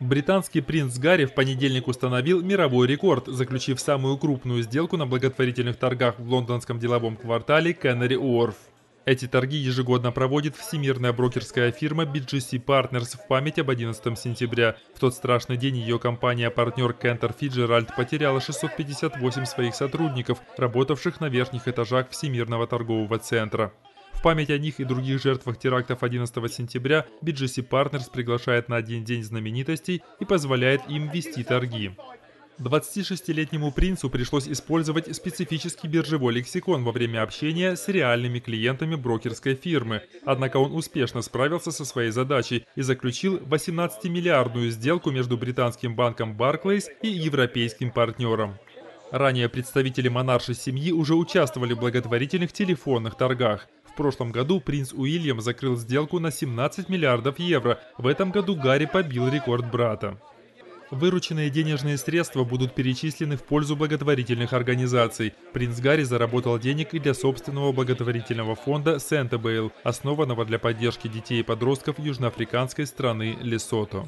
Британский принц Гарри в понедельник установил мировой рекорд, заключив самую крупную сделку на благотворительных торгах в лондонском деловом квартале Кэнэри-Уорф. Эти торги ежегодно проводит всемирная брокерская фирма BGC Partners в память об 11 сентября. В тот страшный день ее компания-партнер Cantor Fitzgerald потеряла 658 своих сотрудников, работавших на верхних этажах Всемирного торгового центра. В память о них и других жертвах терактов 11 сентября BGC Partners приглашает на один день знаменитостей и позволяет им вести торги. 26-летнему принцу пришлось использовать специфический биржевой лексикон во время общения с реальными клиентами брокерской фирмы. Однако он успешно справился со своей задачей и заключил 18-миллиардную сделку между британским банком Barclays и европейским партнером. Ранее представители монаршей семьи уже участвовали в благотворительных телефонных торгах. В прошлом году принц Уильям закрыл сделку на 17 миллиардов евро. В этом году Гарри побил рекорд брата. Вырученные денежные средства будут перечислены в пользу благотворительных организаций. Принц Гарри заработал денег и для собственного благотворительного фонда «Сентебейл», основанного для поддержки детей и подростков южноафриканской страны Лесото.